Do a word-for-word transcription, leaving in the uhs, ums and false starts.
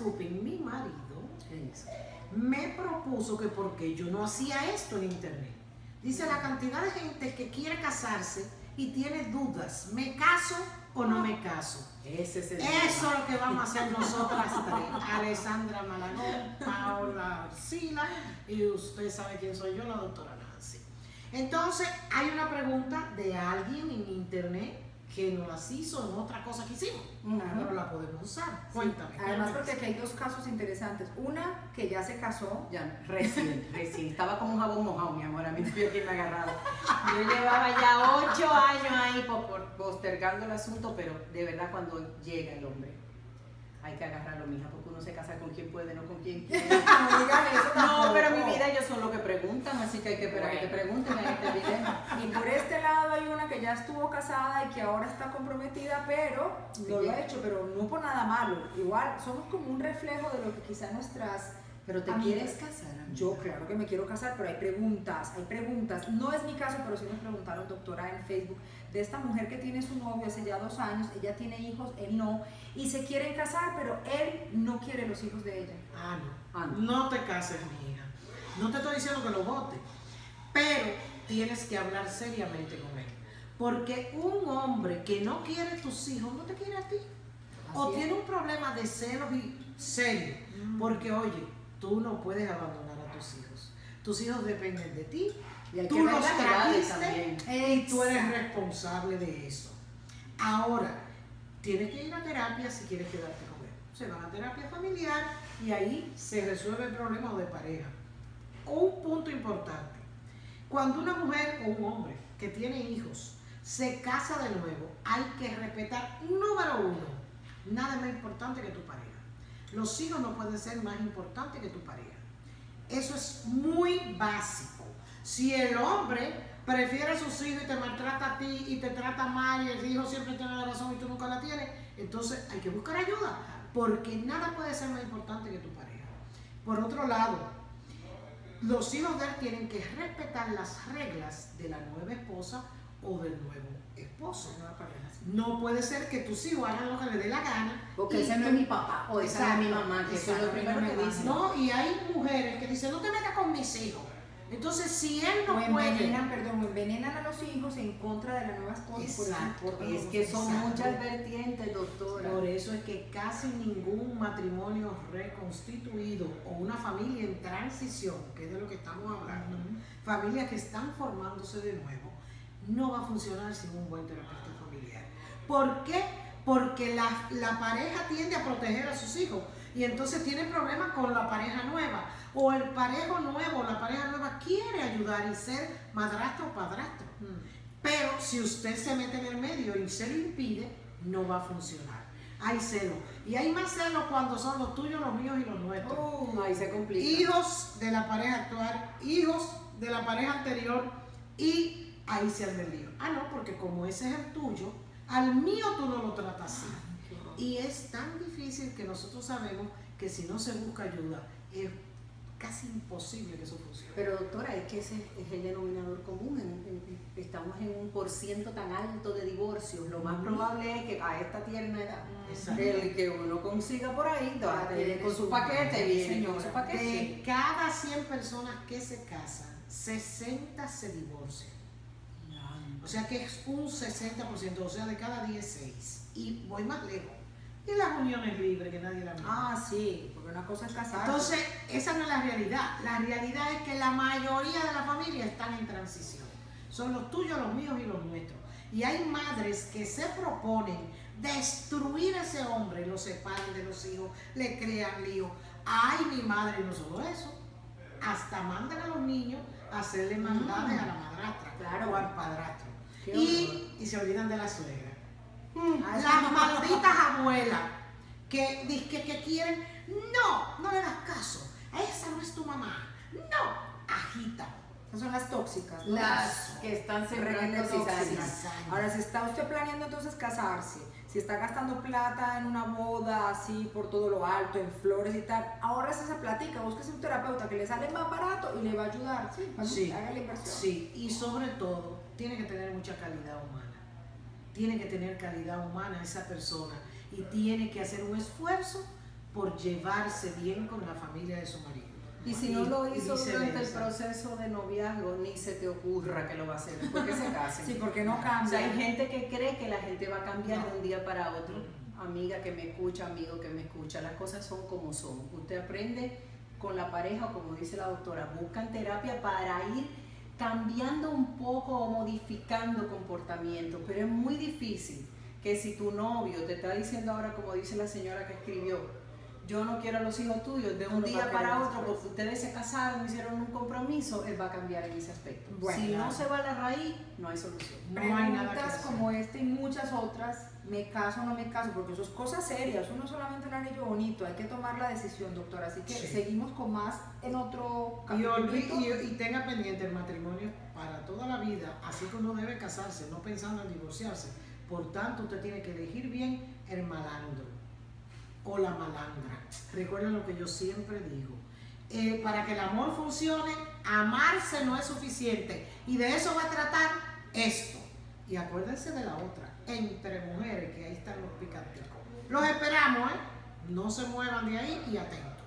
Rubin, mi marido, me propuso que porque yo no hacía esto en internet. Dice la cantidad de gente que quiere casarse y tiene dudas, ¿me caso o no me caso? Ese es el Eso es lo que vamos a hacer nosotras tres. Alexandra Malagón, Paola Arcila y usted sabe quién soy yo, la doctora Nancy. Entonces, hay una pregunta de alguien en internet que nos las hizo en otra cosa que hicimos, claro. No la podemos usar. Sí. Cuéntame. Además, porque aquí hay dos casos interesantes. Una, que ya se casó, ya recién, recién. Estaba como un jabón mojado, mi amor, a mí yo aquí me agarraba. Yo llevaba ya ocho años ahí postergando el asunto, pero de verdad cuando llega el hombre, hay que agarrarlo, mija, porque uno se casa con quien puede, no con quien quiere. No, digan eso tampoco. No, pero en mi vida ellos son los que preguntan, así que hay que esperar bueno. que te pregunten en este video. Y por este lado hay una que ya estuvo casada y que ahora está comprometida, pero sí, no lo ha hecho, pero no por nada malo. Igual, somos como un reflejo de lo que quizás nuestras... Pero te amigas. ¿Quieres casar? Amiga. Yo claro que me quiero casar, pero hay preguntas, hay preguntas. No es mi caso, pero sí me preguntaron, doctora, en Facebook, de esta mujer que tiene su novio hace ya dos años, ella tiene hijos, él no, y se quieren casar, pero él no quiere los hijos de ella. Ah, no. Ah, no. No te cases, mija. No te estoy diciendo que lo vote, pero tienes que hablar seriamente con él. Porque un hombre que no quiere tus hijos, no te quiere a ti. Así o es. Tiene un problema de celos y serio. Mm. Porque, oye, tú no puedes abandonar a tus hijos. Tus hijos dependen de ti. Y tú los trajiste y tú eres responsable de eso. Ahora, tienes que ir a terapia si quieres quedarte con él. Se van a terapia familiar y ahí se resuelve el problema de pareja. Un punto importante. Cuando una mujer o un hombre que tiene hijos se casa de nuevo, hay que respetar, número uno, nada más importante que tu pareja. Los hijos no pueden ser más importantes que tu pareja. Eso es muy básico. Si el hombre prefiere a sus hijos y te maltrata a ti y te trata mal y el hijo siempre tiene la razón y tú nunca la tienes, entonces hay que buscar ayuda porque nada puede ser más importante que tu pareja. Por otro lado, los hijos de él tienen que respetar las reglas de la nueva esposa o del nuevo esposo. No puede ser que tus hijos hagan lo que les dé la gana. Porque ese no es mi papá o esa no es mi mamá, que eso es lo primero que dicen. No, y hay mujeres que dicen, no te metas con mis hijos. Entonces, si él no puede... Envenenan, perdón, envenenan a los hijos en contra de la nueva esposa. Exacto. Es que son muchas vertientes, doctora. Por eso es que casi ningún matrimonio reconstituido o una familia en transición, que es de lo que estamos hablando, familias que están formándose de nuevo, no va a funcionar sin un buen terapeuta familiar. ¿Por qué? Porque la, la pareja tiende a proteger a sus hijos y entonces tiene problemas con la pareja nueva o el parejo nuevo, la pareja nueva quiere ayudar y ser madrastro o padrastro. Pero si usted se mete en el medio y se lo impide, no va a funcionar. Hay celos. Y hay más celos cuando son los tuyos, los míos y los nuestros. Oh, ahí se complica. Hijos de la pareja actual, hijos de la pareja anterior y ahí se arme el lío. Ah, no, porque como ese es el tuyo, al mío tú no lo tratas así. Y es tan difícil que nosotros sabemos que si no se busca ayuda, es casi imposible que eso funcione. Pero doctora, es que ese es el denominador común. En, en, estamos en un por ciento tan alto de divorcios. Lo más probable es que a esta tierna edad, el que uno consiga por ahí, viene con su paquete, viene con su paquete. De cada cien personas que se casan, sesenta se divorcian. O sea que es un sesenta por ciento, o sea de cada dieciséis. Y voy más lejos. Y las uniones libres, que nadie la mira. Ah, sí, porque una cosa es casarse. Entonces, esa no es la realidad. La realidad es que la mayoría de las familias están en transición. Son los tuyos, los míos y los nuestros. Y hay madres que se proponen destruir a ese hombre, lo separan de los hijos, le crean lío. Ay, mi madre, y no solo eso. Hasta mandan a los niños a hacerle maldades mm. a la madrastra, claro, o al padrastro. Y, y se olvidan de la suegra. Mm, Las malditas abuelas que, que, que quieren, no, no le das caso, esa no es tu mamá, no, agita. Esas son las tóxicas, ¿no? Las que están sembrando cizañas. Ahora, si está usted planeando entonces casarse, si está gastando plata en una boda así por todo lo alto, en flores y tal, ahorra esa platica, búsquese un terapeuta que le sale más barato y le va a ayudar. Sí, sí, haga la inversión. Sí, y sobre todo, tiene que tener mucha calidad humana. Tiene que tener calidad humana esa persona y tiene que hacer un esfuerzo por llevarse bien con la familia de su marido. Y si no lo hizo durante el proceso de noviazgo, ni se te ocurra que lo va a hacer después que se casen. Sí, porque no cambia. O sea, hay gente que cree que la gente va a cambiar no. de un día para otro. Amiga que me escucha, amigo que me escucha, las cosas son como son. Usted aprende con la pareja, o como dice la doctora, buscan terapia para ir cambiando un poco o modificando comportamientos, pero es muy difícil que si tu novio te está diciendo ahora, como dice la señora que escribió, yo no quiero a los hijos tuyos, de un día para otro, porque ustedes se casaron, hicieron un compromiso, él va a cambiar en ese aspecto. Bueno, si no se va a la raíz, no hay solución. No hay nada que hacer. Como esta y muchas otras, me caso o no me caso, porque eso es cosa seria, eso no es solamente un anillo bonito, hay que tomar la decisión, doctora. Así que sí. seguimos con más en otro capítulo. Y, y tenga pendiente el matrimonio para toda la vida, así que uno debe casarse, no pensando en divorciarse. Por tanto, usted tiene que elegir bien el malandro o la malandra. Recuerden lo que yo siempre digo, eh, para que el amor funcione, amarse no es suficiente, y de eso va a tratar esto. Y acuérdense de la otra, entre mujeres, que ahí están los picanticos. Los esperamos, ¿eh? No se muevan de ahí y atentos.